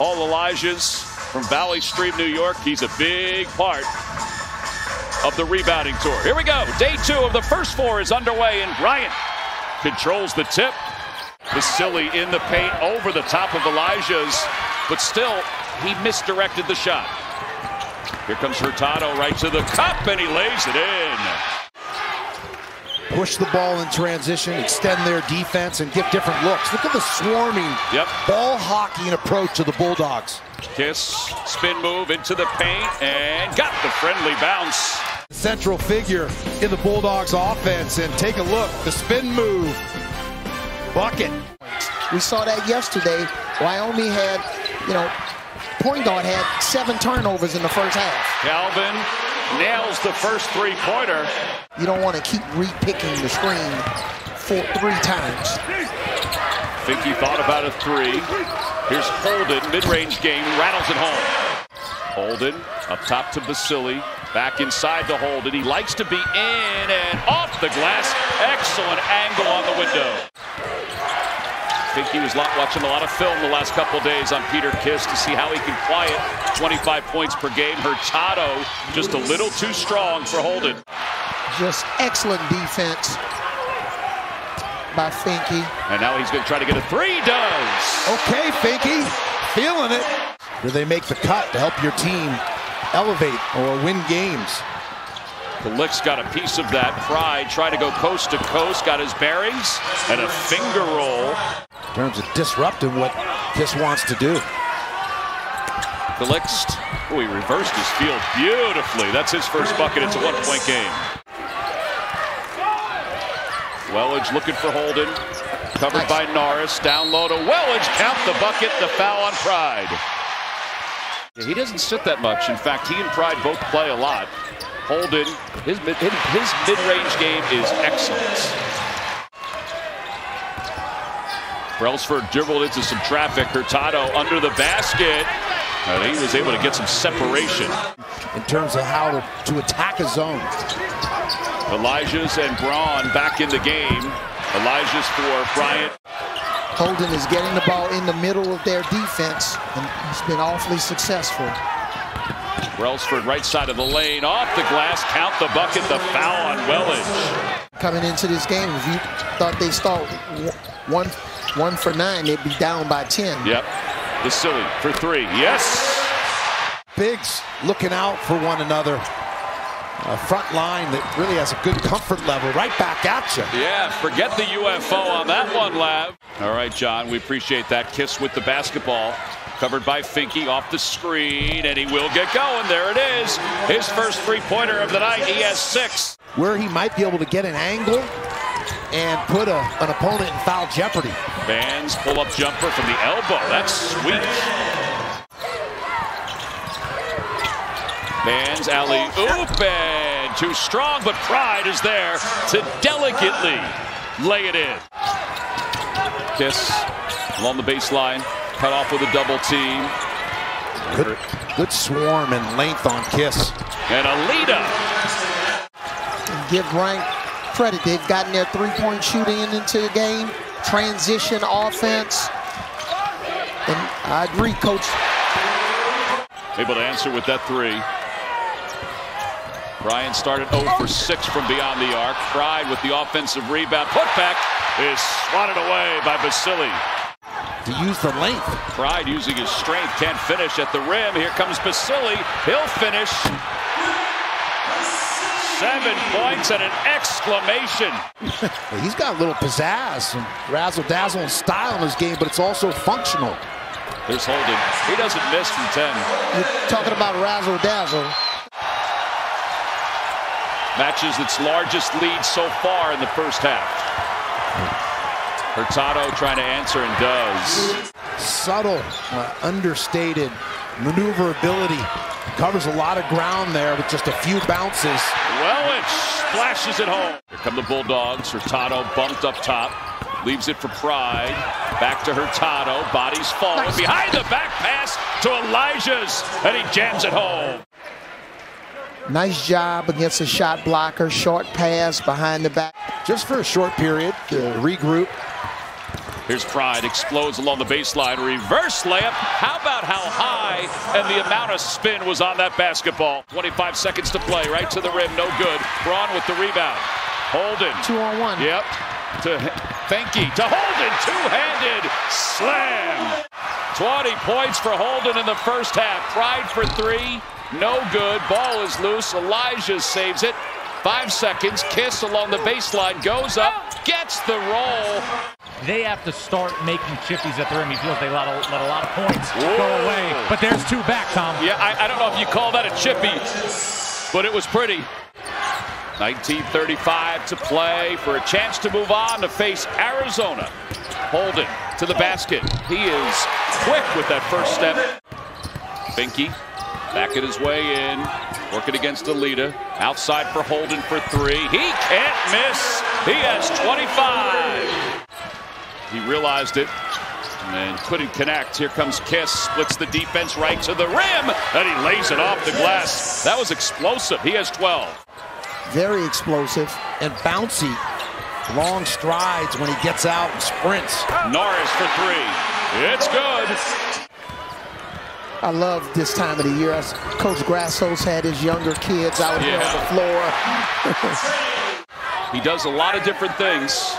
All Elijah's from Valley Stream, New York. He's a big part of the rebounding tour. Here we go. Day two of the first four is underway, and Bryant controls the tip. Vasili in the paint over the top of Elijah's, but still he misdirected the shot. Here comes Hurtado right to the cup, and he lays it in. Push the ball in transition, extend their defense, and get different looks. Look at the swarming ball hockeying approach to the Bulldogs. Kiss, spin move into the paint, and got the friendly bounce. Central figure in the Bulldogs offense, and take a look, the spin move. Bucket. We saw that yesterday. Wyoming had, point guard had 7 turnovers in the first half. Calvin nails the first three-pointer. You don't want to keep repicking the screen 4-3 times. I think he thought about a three. Here's Holden, mid-range game, rattles it home. Holden up top to Vasili, back inside the Holden. He likes to be in and off the glass. Excellent angle on the window. I think he was watching a lot of film the last couple days on Peter Kiss to see how he can quiet 25 points per game. Hurtado just a little too strong for Holden. Just excellent defense by Finke. And now he's going to try to get a three. Does. Okay, Finke, feeling it. Do they make the cut to help your team elevate or win games? The Lick's got a piece of that. Pride tried to go coast to coast, got his bearings, and a finger roll. In terms of disrupting what Kiss wants to do. The Lick's, he reversed his field beautifully. That's his first bucket. It's a one-point game. Wellage looking for Holden. Covered by Norris. Down low to Wellage. Count the bucket. The foul on Pride. He doesn't sit that much. In fact, he and Pride both play a lot. Holden, his mid-range game is excellent. Brelsford dribbled into some traffic. Hurtado under the basket. And he was able to get some separation. In terms of how to attack a zone. Elijah's and Braun back in the game. Elijah's for Bryant. Holden is getting the ball in the middle of their defense, and he's been awfully successful. Brelsford right side of the lane, off the glass, count the bucket, the foul on Wellage. Coming into this game, if you thought they start one for 9, they'd be down by 10. Yep. Vasili for 3. Yes. Bigs looking out for one another. A front line that really has a good comfort level right back at you. Yeah, forget the UFO on that one, Lab. All right, John, we appreciate that. Kiss with the basketball. Covered by Finke, off the screen, and he will get going. There it is. His first three-pointer of the night. He has 6. Where he might be able to get an angle and put an opponent in foul jeopardy. Vans pull-up jumper from the elbow. That's sweet. Vans alley-oop, and too strong, but Pride is there to delicately lay it in. Kiss along the baseline. Cut off with a double team. Good swarm and length on Kiss. And Alita. Give Bryant credit. They've gotten their three-point shooting into the game. Transition offense. And I agree, Coach. Able to answer with that three. Bryant started 0 for 6 from beyond the arc. Pride with the offensive rebound. Putback is swatted away by Vasili. To use the length. Pride using his strength, can't finish at the rim. Here comes Vasili. He'll finish. 7 points and an exclamation. He's got a little pizzazz and razzle-dazzle and style in his game, but it's also functional. There's Holden. He doesn't miss from 10. You're talking about razzle-dazzle. Matches its largest lead so far in the first half. Hurtado trying to answer and does. Subtle, understated maneuverability. Covers a lot of ground there with just a few bounces. Wellage splashes it home. Here come the Bulldogs. Hurtado bumped up top. Leaves it for Pride. Back to Hurtado. Bodies falling. Nice. Behind the back pass to Elijah's. And he jams it home. Nice job against a shot blocker. Short pass behind the back. Just for a short period to regroup. Here's Pride, explodes along the baseline, reverse layup. How about how high and the amount of spin was on that basketball. 25 seconds to play, right to the rim, no good. Braun with the rebound. Holden. 2-on-1. Yep. To Fenke, to Holden, two-handed slam. 20 points for Holden in the first half. Pride for three, no good. Ball is loose, Elijah saves it. 5 seconds, Kiss along the baseline, goes up, gets the roll. They have to start making chippies at the rim. He feels they let a lot of points go away. But there's two back, Tom. Yeah, I don't know if you call that a chippy, but it was pretty. 19:35 to play for a chance to move on to face Arizona. Holden to the basket. He is quick with that first step. Finke back at his way in. Working against Alita. Outside for Holden for three. He can't miss. He has 25. He realized it and couldn't connect. Here comes Kiss. Splits the defense right to the rim. And he lays it off the glass. That was explosive. He has 12. Very explosive and bouncy. Long strides when he gets out and sprints. Norris for three. It's good. I love this time of the year. Coach Grasso's had his younger kids out here on the floor. He does a lot of different things.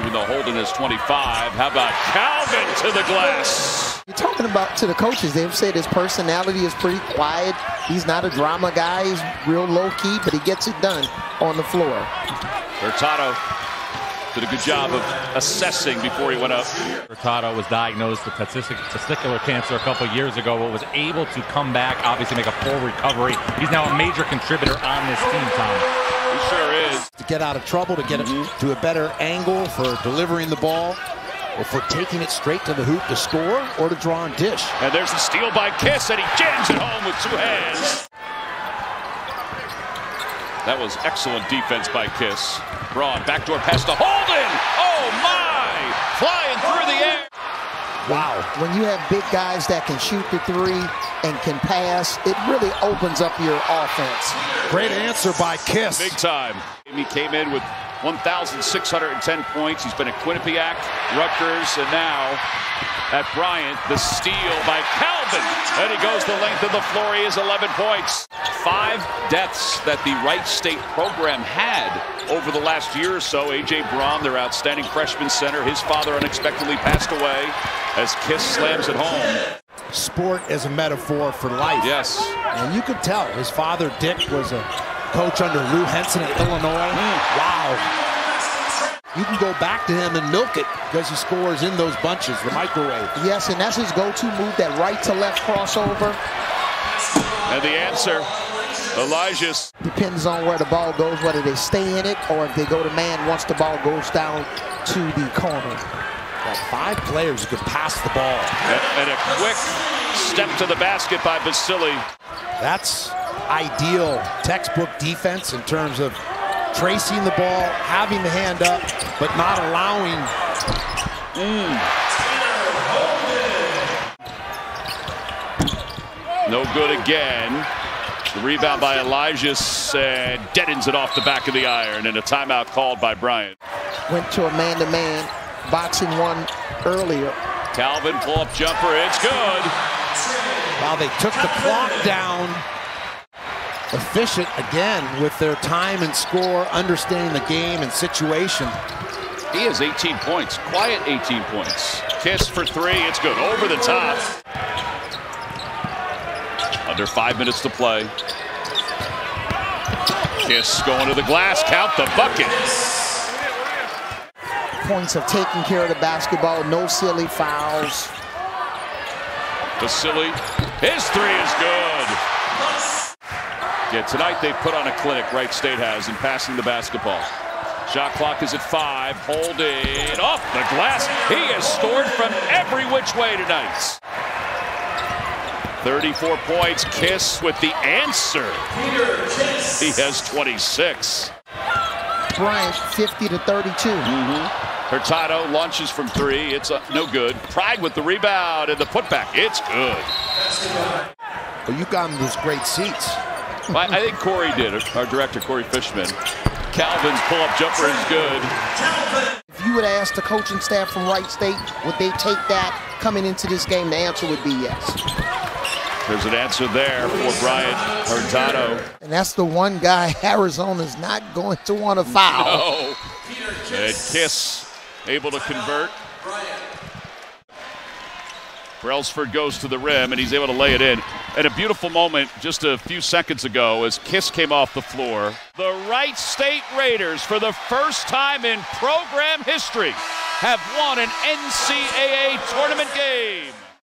Even though Holden is 25, how about Calvin to the glass? You're talking about to the coaches. They've said his personality is pretty quiet. He's not a drama guy. He's real low-key, but he gets it done on the floor. Hurtado did a good job of assessing before he went up. Hurtado was diagnosed with testicular cancer a couple years ago, but was able to come back, obviously make a full recovery. He's now a major contributor on this team, Tom. He sure is. To get out of trouble, to get it to a better angle for delivering the ball, or for taking it straight to the hoop to score, or to draw on dish. And there's the steal by Kiss, and he jams it home with two hands. That was excellent defense by Kiss. Braun, backdoor pass to Holden. Oh, my. Flying through the air. Wow. When you have big guys that can shoot the three and can pass, it really opens up your offense. Great answer by Kiss. Big time. He came in with 1,610 points. He's been at Quinnipiac, Rutgers, and now at Bryant. The steal by Calvin. And he goes the length of the floor. He is 11 points. 5 deaths that the Wright State program had over the last year or so. A.J. Braun, their outstanding freshman center, his father unexpectedly passed away as Kiss slams it home. Sport as a metaphor for life. Yes. And you could tell his father, Dick, was a coach under Lou Henson at Illinois. Wow. You can go back to him and milk it because he scores in those bunches, the microwave. Yes, and that's his go-to move, that right-to-left crossover. And the answer, Elijah. Depends on where the ball goes, whether they stay in it or if they go to man once the ball goes down to the corner. Well, 5 players who could pass the ball. And a quick step to the basket by Basile. That's ideal textbook defense in terms of tracing the ball, having the hand up, but not allowing. No good again. The rebound by Elijah deadens it off the back of the iron, and a timeout called by Bryant. Went to a man-to-man, boxing one earlier. Calvin pull-up jumper, it's good. Wow, they took the clock down. Efficient again with their time and score, understanding the game and situation. He has 18 points, quiet 18 points. Kiss for three, it's good, over the top. Under 5 minutes to play. Kiss going to the glass, count the bucket. Points of taking care of the basketball, no silly fouls. Vasili, his three is good. Yeah, tonight they put on a clinic, Wright State has, in passing the basketball. Shot clock is at 5, Holden off the glass. He has scored from every which way tonight. 34 points, Kiss with the answer. He has 26. Bryant, 50 to 32. Hurtado launches from three. It's no good. Pride with the rebound and the putback. It's good. Well, you got him those great seats. I think Corey did, our director, Corey Fishman. Calvin's pull-up jumper is good. If you would ask the coaching staff from Wright State, would they take that coming into this game? The answer would be yes. There's an answer there for Bryant Hurtado. And that's the one guy Arizona's not going to want to foul. No. And Kiss able to convert. Brelsford goes to the rim, and he's able to lay it in. And a beautiful moment just a few seconds ago as Kiss came off the floor. The Wright State Raiders, for the first time in program history, have won an NCAA tournament game.